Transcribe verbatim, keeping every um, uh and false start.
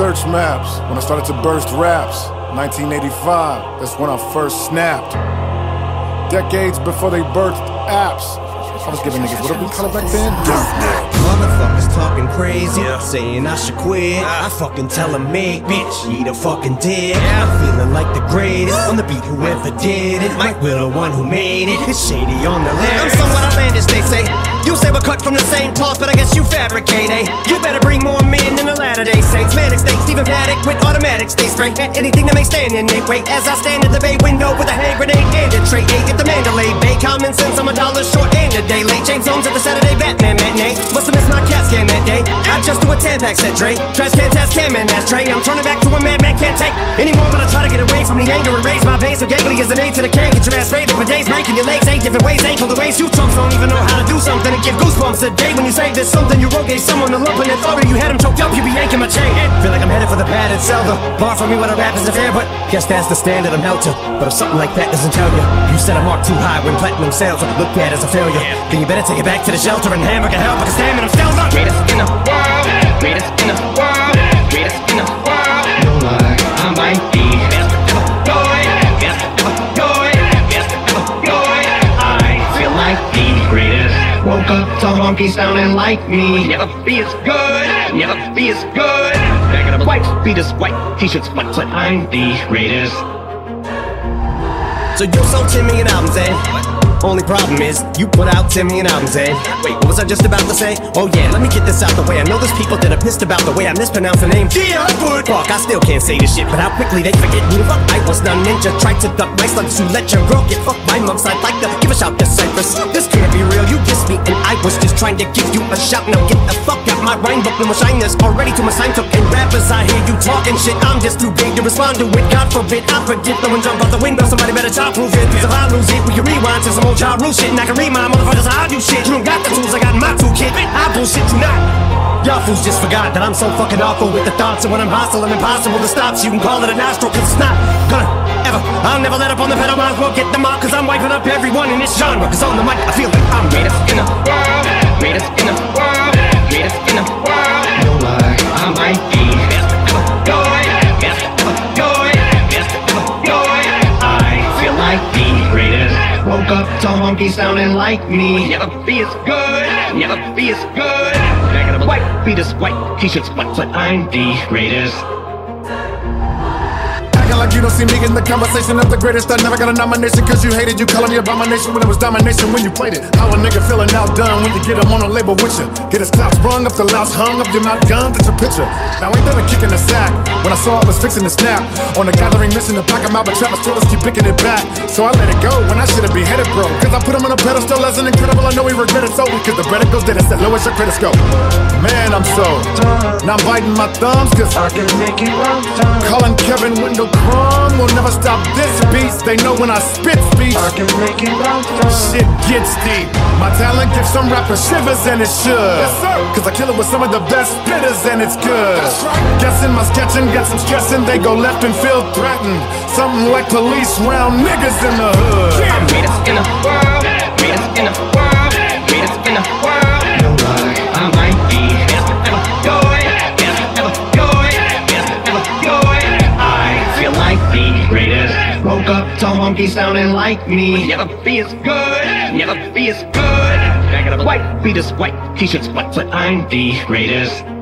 search maps, when I started to burst raps. nineteen eighty-five, that's when I first snapped. Decades before they birthed apps. I was giving niggas what did we call it back then? Motherfuckers talking crazy, yeah. Saying I should quit. I fucking tell them, make bitch, eat a fucking dick. Yeah. I'm feeling like the greatest on the beat, whoever did it might be the one who made it. It's shady on the lyrics. I'm somewhat outlandish, they say. You say we're cut from the same cloth, but I guess you fabricate, eh? You better bring more men than the latter-day saints. Manic states, even Paddock with automatics, they spray anything that may stand in their way. As I stand at the bay window with a hand grenade and a tray, eh? Get the Mandalay Bay, common sense, I'm a dollar short and a day late. James Holmes at the Saturday Batman matinee. Must've missed my cat scan that day. I just do a ten-pack set, Dre. Trash can task cam and that's Dre. I'm turning back to a madman can't take anymore, but I try to get away from the anger and raise my veins. So gangly as an aid to the can. Get your ass raised for days, breaking your legs eight different ways, ankle the waist. You trunks don't even know how to do something. And give goosebumps a day when you say there's something you wrote. Gave someone a lump and authority, you had him choked up, you be yanking my chain. Feel like I'm headed for the padded cell. The bar for me when I rap isn't fair, but guess that's the standard I'm held to. But if something like that doesn't tell you, you set a mark too high when platinum sales are looked at as a failure, yeah. Then you better take it back to the shelter and hammer can help, because damn it, I'm still not. Greatest in the world, greatest in the world, greatest in the world. No lie, I might be best ever boy, best ever boy, best ever boy. I feel like the greatest. Woke up to honky sounding like me. Never be as good, never be as good. Back it up, white beat is white. T-shirts, but I'm the greatest. So you sold ten million albums, eh? Only problem is, you put out ten million albums, eh? Wait, what was I just about to say? Oh yeah, let me get this out the way. I know there's people that are pissed about the way I mispronounce the name. Yeah, I would. Fuck, I still can't say this shit, but how quickly they forget me. Fuck, I was not ninja, tried to duck my slugs. You let your girl get fucked by mumps. I'd like to give a shout to Cypress. This can't be real, you dissed me, and I was just trying to give you a shout. Now get the fuck out my rhyme book, no more shyness. Already too much time took, and rappers, I hear you talking shit. I'm just too big to respond to it. God forbid, I forget. Throw and jump out the window, somebody better chop proof it. Because if I lose it, we can rewind to some Ja Rule shit, and I can read my motherfuckers how I do shit. You don't got the tools, I got my toolkit. I bullshit you not. Y'all fools just forgot that I'm so fucking awful with the thoughts. And when I'm hostile, I'm impossible to stop. So you can call it a nostril, cause it's not gonna ever. I'll never let up on the pedal, might as well get them out, cause I'm wiping up everyone in this genre. Cause on the mic, I feel like I'm greatest in the world, greatest in the world, greatest in the world. No lie, I might be best ever boy, best ever boy, best ever boy. I feel like the greatest. Woke up to honky sounding like me. Never be as good, never be as good. Back it up, white beat is white. T-shirts, but I'm the greatest. Acting like you don't see me in the conversation of the greatest. I never got a nomination cause you hated. You call me abomination when it was domination when you played it. How a nigga feeling outdone when you get him on a label with you. Get his clouts rung up, the louts hung up, you're not gunned at your picture. Now ain't that a kick in the sack? When I saw I was fixing the snap. On the gathering mission to pack him out, but Travis told us keep picking it back. So I let it go when I should've beheaded bro. Cause I put him on a pedestal as an incredible, I know he regretted so. Cause the bread goes dead, it's that low as your credits go. Man, I'm so now I'm biting my thumbs cause I can make it one time. Calling Kevin with no crumb, will never stop this beat. They know when I spit speech I can make it out. Shit gets deep. My talent gives some rappers shivers and it should. Yes, sir. Cause I kill it with some of the best spitters and it's good. That's right. Guessing my sketching, got some stressing. They go left and feel threatened. Something like police round niggas in the hood. Yeah. I'm greatest in the world, greatest in the world, greatest in the world. No lie, I might be best ever boy, best ever boy, best ever boy. Feel like the greatest. Woke up to honky sounding like me. Never be as good, never be as good. Back it up, white beat is white. T-shirts, but, but I'm the greatest.